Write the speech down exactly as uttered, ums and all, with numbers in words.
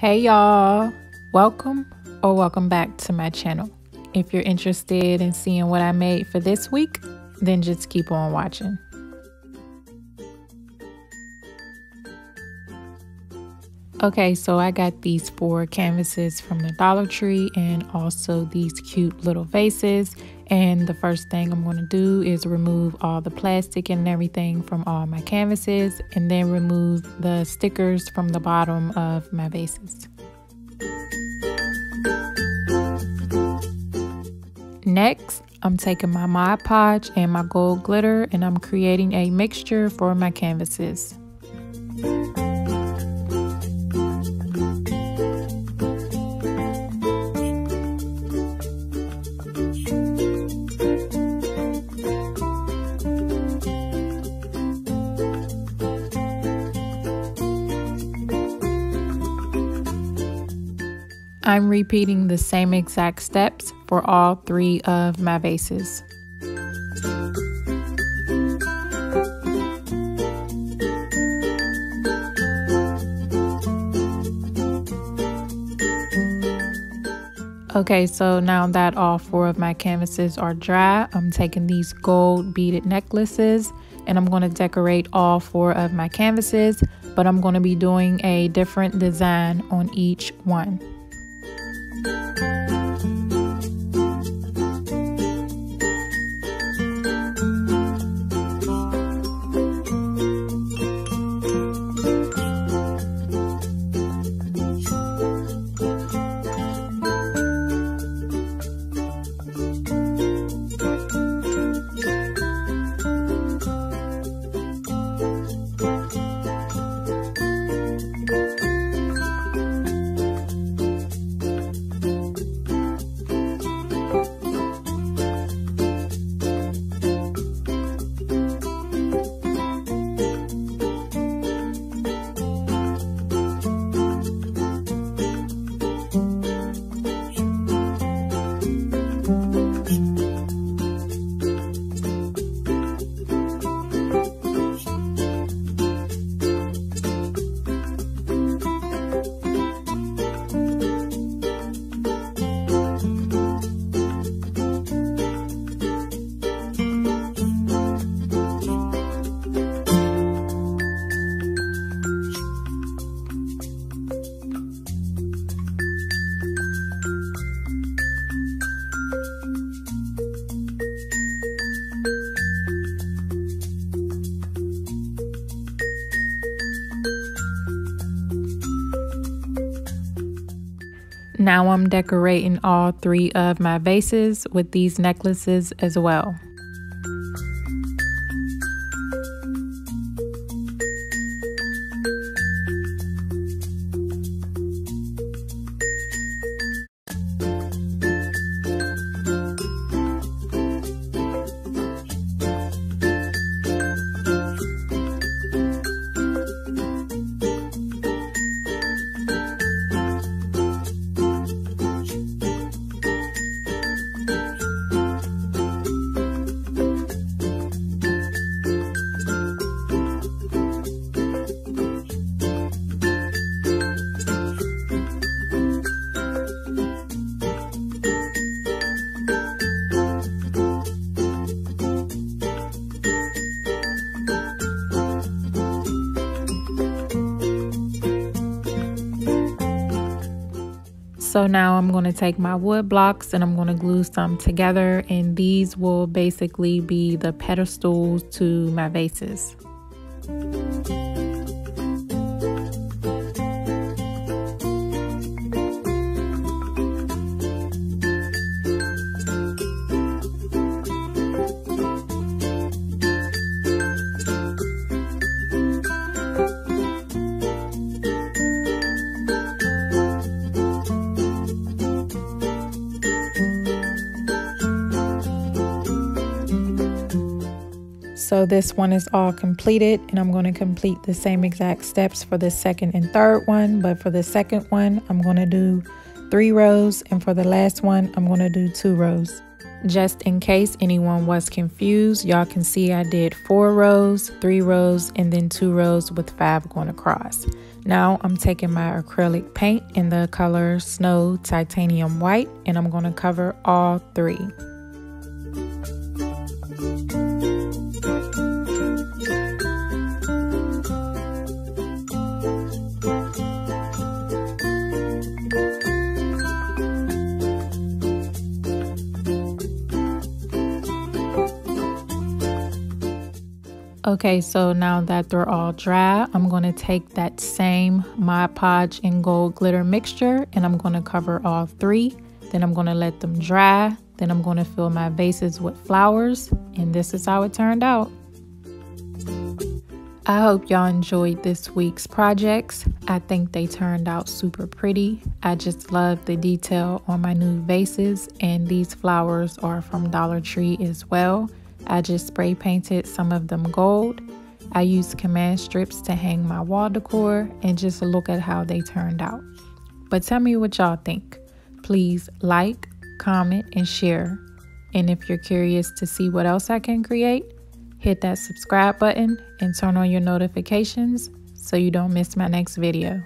Hey y'all, welcome or welcome back to my channel. If you're interested in seeing what I made for this week, then just keep on watching. Okay, so I got these four canvases from the Dollar Tree and also these cute little vases. And the first thing I'm going to do is remove all the plastic and everything from all my canvases and then remove the stickers from the bottom of my vases. Next, I'm taking my Mod Podge and my gold glitter and I'm creating a mixture for my canvases. I'm repeating the same exact steps for all three of my vases. Okay, so now that all four of my canvases are dry, I'm taking these gold beaded necklaces and I'm going to decorate all four of my canvases, but I'm going to be doing a different design on each one. Now I'm decorating all three of my vases with these necklaces as well. So now I'm going to take my wood blocks and I'm going to glue some together, and these will basically be the pedestals to my vases. So this one is all completed, and I'm going to complete the same exact steps for the second and third one, but for the second one I'm going to do three rows and for the last one I'm going to do two rows. Just in case anyone was confused, y'all can see I did four rows, three rows, and then two rows with five going across. Now I'm taking my acrylic paint in the color Snow Titanium White, and I'm going to cover all three. Okay, so now that they're all dry, I'm going to take that same Mod Podge and gold glitter mixture, and I'm going to cover all three. Then I'm going to let them dry. Then I'm going to fill my vases with flowers, and this is how it turned out. I hope y'all enjoyed this week's projects. I think they turned out super pretty. I just love the detail on my new vases, and these flowers are from Dollar Tree as well. I just spray painted some of them gold. I used command strips to hang my wall decor, and just look at how they turned out. But tell me what y'all think. Please like, comment, and share. And if you're curious to see what else I can create, hit that subscribe button and turn on your notifications so you don't miss my next video.